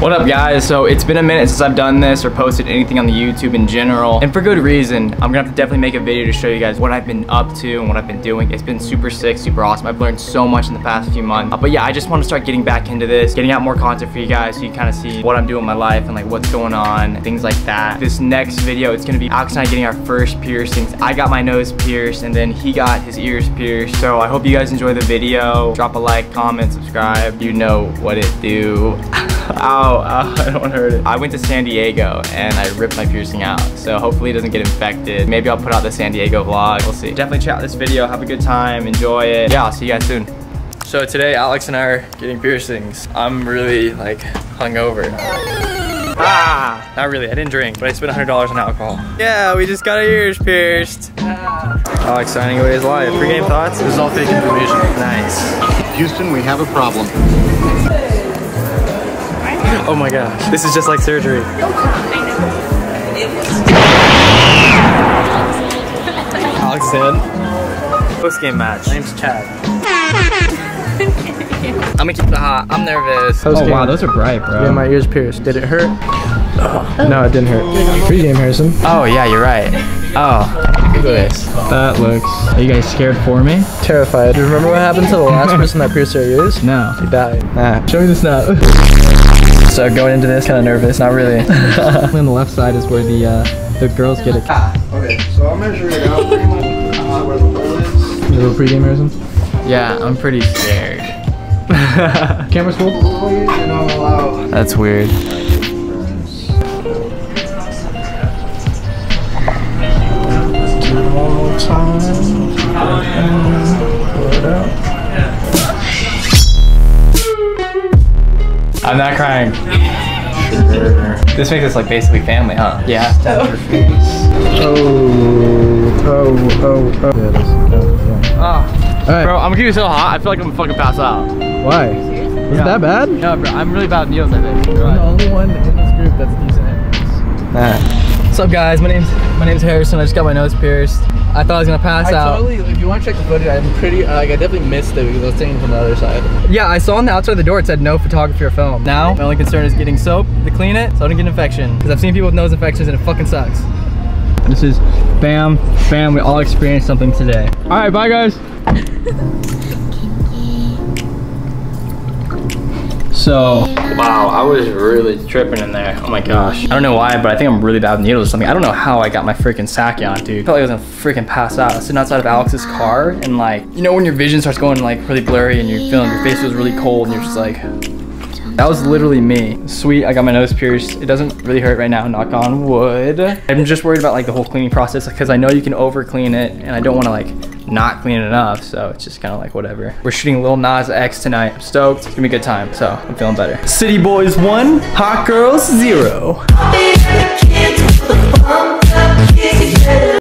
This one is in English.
What up, guys? So it's been a minute since I've done this or posted anything on the YouTube in general, and for good reason. I'm gonna have to definitely make a video to show you guys what I've been up to and what I've been doing. It's been super sick, super awesome. I've learned so much in the past few months, but yeah, I just want to start getting back into this, getting out more content for you guys so you kind of see what I'm doing in my life and like what's going on, things like that. This next video, it's gonna be Alex and I getting our first piercings. I got my nose pierced and then he got his ears pierced. So I hope you guys enjoy the video. Drop a like, comment, subscribe. You know what it do. Ow, I don't want to hurt it. I went to San Diego and I ripped my piercing out, so hopefully it doesn't get infected. Maybe I'll put out the San Diego vlog. We'll see. Definitely check out this video. Have a good time. Enjoy it. Yeah, I'll see you guys soon. So today, Alex and I are getting piercings. I'm really like hungover. Ah! Not really, I didn't drink, but I spent $100 on alcohol. Yeah, we just got our ears pierced. Ah. Alex signing away his life. Pre-game thoughts? This is all fake information. Nice. Houston, we have a problem. Oh my gosh, this is just like surgery. Alex said. Post-game match. My name's Chad. I'm gonna keep the hot. I'm nervous. Oh wow, those are bright, bro. Yeah, my ears pierced. Did it hurt? Oh. No, it didn't hurt. Pre-game, Harrison. Oh yeah, you're right. Oh. That looks. Are you guys scared for me? Terrified. Do you remember what happened to the last person that pierced their ears? No. He died. Nah. Show me the snap. So going into this, kind of nervous. Not really. On the left side is where the girls get it. Okay, so I'll measure it out. Where the hole is. A little pre-game or something? Yeah, I'm pretty scared. Camera's cool. That's weird. I'm not crying. This makes us like basically family, huh? Yeah. Oh. There it is. Oh. All right. Bro, I'm getting so hot, I feel like I'm gonna fucking pass out. Why? Is it that bad? No, bro, I'm really bad at meals, I think. You're the only one in this group that's decent at meals. What's up, guys? My name's Harrison. I just got my nose pierced. I thought I was gonna pass out. If you want to check the footage, I'm pretty, like I definitely missed it because I was taking from the other side. Yeah, I saw on the outside of the door it said no photography or film. Now, my only concern is getting soap to clean it so I don't get an infection. Because I've seen people with nose infections and it fucking sucks. This is bam, bam, we all experienced something today. All right, bye guys. So, wow, I was really tripping in there. Oh my gosh. I don't know why, but I think I'm really bad with needles or something. I don't know how I got my freaking sack on, dude. I felt like I was gonna freaking pass out. I was sitting outside of Alex's car and like, you know when your vision starts going like really blurry and you're feeling your face feels really cold and you're just like, that was literally me. Sweet, I got my nose pierced. It doesn't really hurt right now, knock on wood. I'm just worried about like the whole cleaning process because I know you can over clean it and I don't wanna like, not clean enough, so it's just kind of like whatever. We're shooting Lil Nas X tonight. I'm stoked. It's gonna be a good time, so I'm feeling better. City boys 1, hot girls 0.